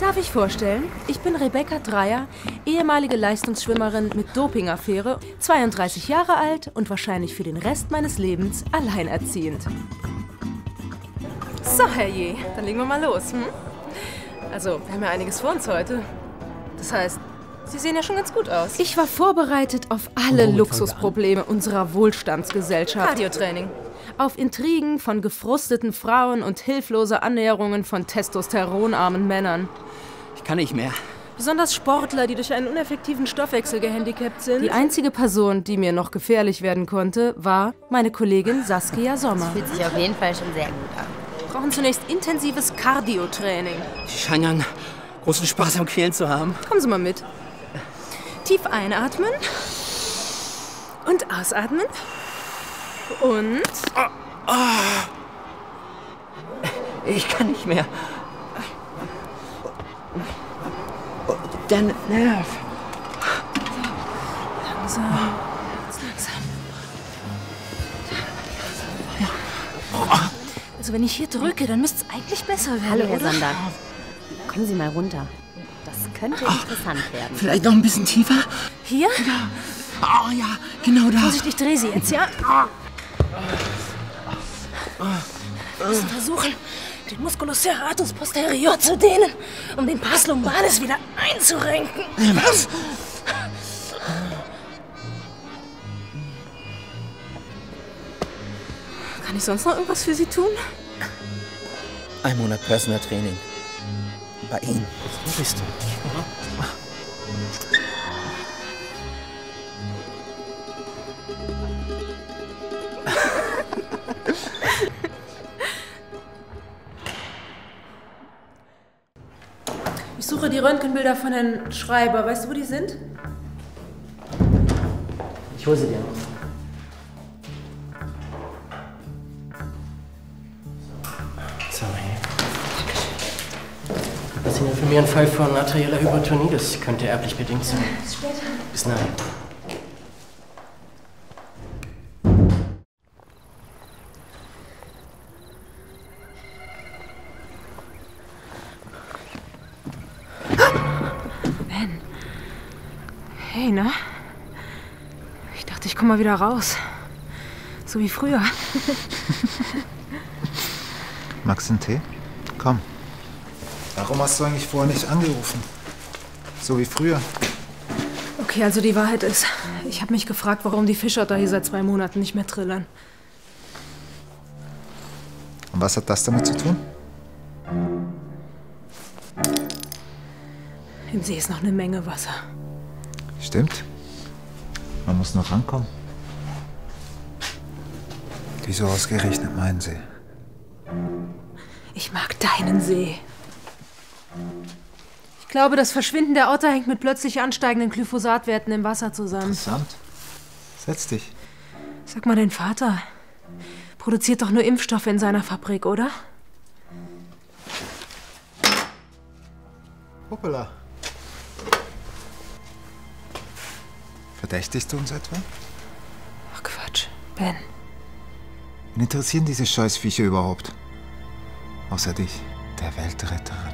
Darf ich vorstellen? Ich bin Rebecca Dreier, ehemalige Leistungsschwimmerin mit Dopingaffäre, 32 Jahre alt und wahrscheinlich für den Rest meines Lebens alleinerziehend. So, herrje, dann legen wir mal los, hm? Also, wir haben ja einiges vor uns heute. Das heißt, Sie sehen ja schon ganz gut aus. Ich war vorbereitet auf alle Luxusprobleme unserer Wohlstandsgesellschaft. Cardiotraining. Auf Intrigen von gefrusteten Frauen und hilflose Annäherungen von testosteronarmen Männern. Ich kann nicht mehr. Besonders Sportler, die durch einen ineffektiven Stoffwechsel gehandicapt sind. Die einzige Person, die mir noch gefährlich werden konnte, war meine Kollegin Saskia Sommer. Das fühlt sich auf jeden Fall schon sehr gut an. Wir brauchen zunächst intensives Cardiotraining. Sie scheinen einen großen Spaß am Quälen zu haben. Kommen Sie mal mit. Tief einatmen. Und ausatmen. Und? Ich kann nicht mehr. Der Nerv. So, langsam. Ja. Also wenn ich hier drücke, dann müsste es eigentlich besser werden. Hallo, Herr Sander. Kommen Sie mal runter. Das könnte interessant werden. Vielleicht noch ein bisschen tiefer? Hier? Ja. Oh ja, genau da. Vorsicht, ich drehe Sie jetzt, ja? Wir müssen versuchen, den Musculus serratus posterior zu dehnen, um den Pars lumbalis wieder einzurenken. Was? Kann ich sonst noch irgendwas für Sie tun? Ein Monat Personal Training. Bei Ihnen. Wo bist du? Ich suche die Röntgenbilder von Herrn Schreiber. Weißt du, wo die sind? Ich hole sie dir noch. Sorry. Das ist für mich ein Fall von arterieller Hypertonie. Das könnte erblich bedingt sein. Ja, bis später. Bis nachher. Ben. Hey, na? Ich dachte, ich komme mal wieder raus. So wie früher. Max, einen Tee? Komm. Warum hast du eigentlich vorher nicht angerufen? So wie früher. Okay, also die Wahrheit ist, ich habe mich gefragt, warum die Fischotter hier seit 2 Monaten nicht mehr trillern. Und was hat das damit zu tun? Im See ist noch eine Menge Wasser. Stimmt. Man muss noch rankommen. Wieso ausgerechnet meinen See? Ich mag deinen See. Ich glaube, das Verschwinden der Otter hängt mit plötzlich ansteigenden Glyphosatwerten im Wasser zusammen. Interessant. Setz dich. Sag mal, dein Vater produziert doch nur Impfstoffe in seiner Fabrik, oder? Hoppala. Verdächtigst du uns etwa? Ach Quatsch, Ben. Wen interessieren diese Scheißviecher überhaupt? Außer dich, der Weltretterin.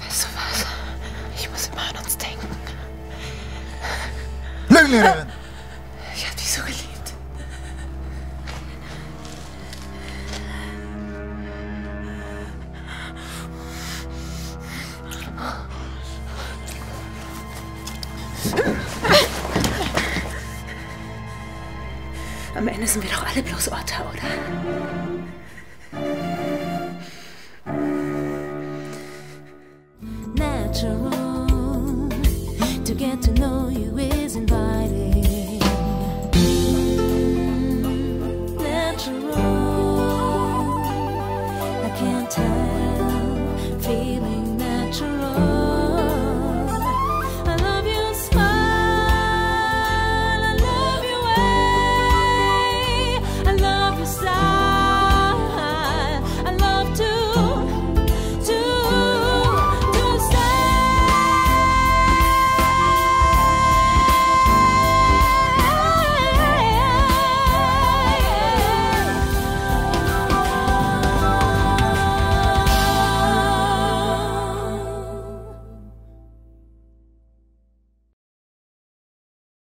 Weißt du was? Ich muss immer an uns denken. Lügnerin! Ich hab dich so geliebt. Am Ende sind wir doch alle bloß Otter, oder?